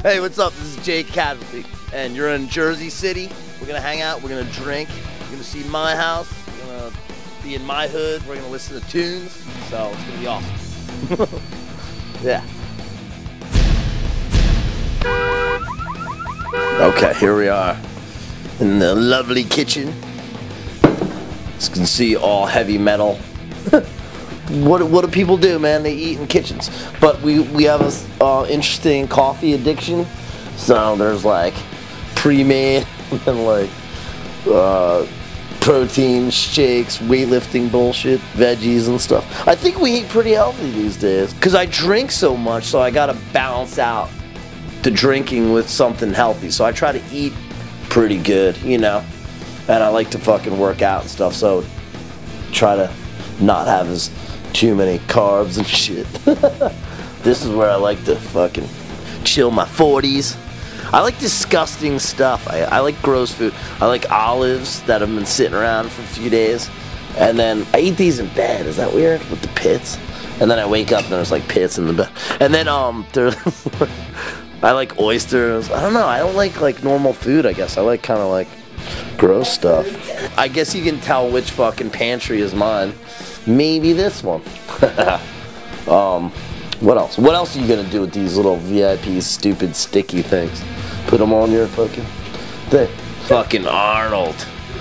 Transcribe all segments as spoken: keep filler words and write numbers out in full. Hey, what's up? This is Jake Kolatis, and you're in Jersey City. We're gonna hang out, we're gonna drink, you're gonna see my house, you're gonna be in my hood, we're gonna listen to tunes, so it's gonna be awesome. Yeah. Okay, here we are in the lovely kitchen. As you can see, all heavy metal. What, what do people do, man? They eat in kitchens. But we, we have a uh, interesting coffee addiction. So there's like pre-made and like uh, protein shakes, weightlifting bullshit, veggies and stuff. I think we eat pretty healthy these days because I drink so much, so I gotta balance out the drinking with something healthy. So I try to eat pretty good, you know, and I like to fucking work out and stuff. So try to not have as too many carbs and shit. This is where I like to fucking chill my forties. I like disgusting stuff. I, I like gross food. I like olives that have been sitting around for a few days. And then I eat these in bed. Is that weird? With the pits. And then I wake up and there's like pits in the bed. And then um, there's I like oysters. I don't know. I don't like like normal food, I guess. I like kind of like gross stuff. I guess you can tell which fucking pantry is mine. Maybe this one. um, what else? What else are you gonna do with these little V I P stupid sticky things? Put them on your fucking thing. Fucking Arnold.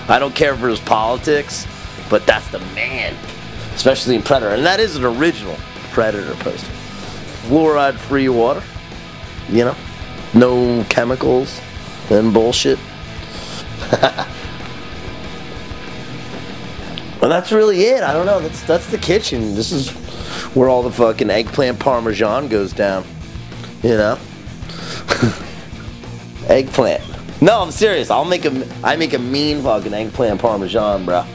I don't care for his politics, but that's the man. Especially in Predator. And that is an original Predator poster. Fluoride-free water. You know? No chemicals and bullshit. Well, that's really it. I don't know. That's that's the kitchen. This is where all the fucking eggplant parmesan goes down. You know? Eggplant. No, I'm serious. I'll make a I make a mean fucking eggplant parmesan, bro.